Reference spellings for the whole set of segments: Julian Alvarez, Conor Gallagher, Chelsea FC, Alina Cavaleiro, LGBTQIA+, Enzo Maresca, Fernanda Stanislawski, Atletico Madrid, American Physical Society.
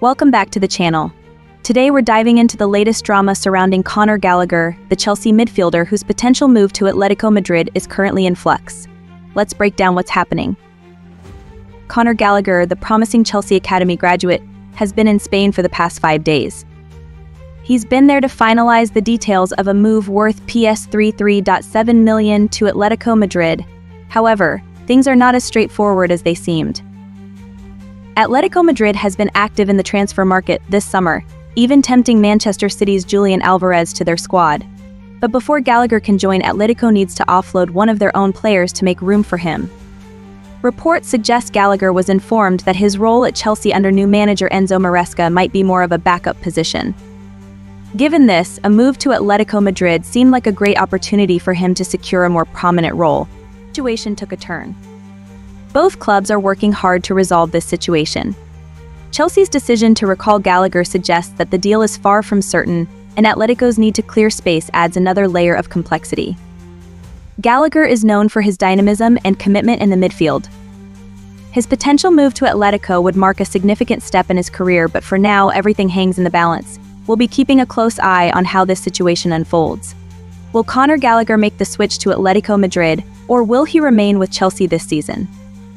Welcome back to the channel. Today we're diving into the latest drama surrounding Conor Gallagher, the Chelsea midfielder whose potential move to Atletico Madrid is currently in flux. Let's break down what's happening. Conor Gallagher, the promising Chelsea Academy graduate, has been in Spain for the past 5 days. He's been there to finalize the details of a move worth £3.7 million to Atletico Madrid. However, things are not as straightforward as they seemed. Atletico Madrid has been active in the transfer market this summer, even tempting Manchester City's Julian Alvarez to their squad. But before Gallagher can join, Atletico needs to offload one of their own players to make room for him. Reports suggest Gallagher was informed that his role at Chelsea under new manager Enzo Maresca might be more of a backup position. Given this, a move to Atletico Madrid seemed like a great opportunity for him to secure a more prominent role. The situation took a turn. Both clubs are working hard to resolve this situation. Chelsea's decision to recall Gallagher suggests that the deal is far from certain, and Atletico's need to clear space adds another layer of complexity. Gallagher is known for his dynamism and commitment in the midfield. His potential move to Atletico would mark a significant step in his career, but for now, everything hangs in the balance. We'll be keeping a close eye on how this situation unfolds. Will Conor Gallagher make the switch to Atletico Madrid, or will he remain with Chelsea this season?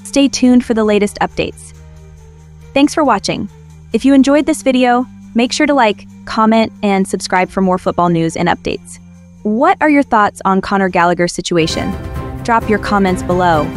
Stay tuned for the latest updates. Thanks for watching. If you enjoyed this video, make sure to like, comment, and subscribe for more football news and updates. What are your thoughts on Conor Gallagher's situation? Drop your comments below.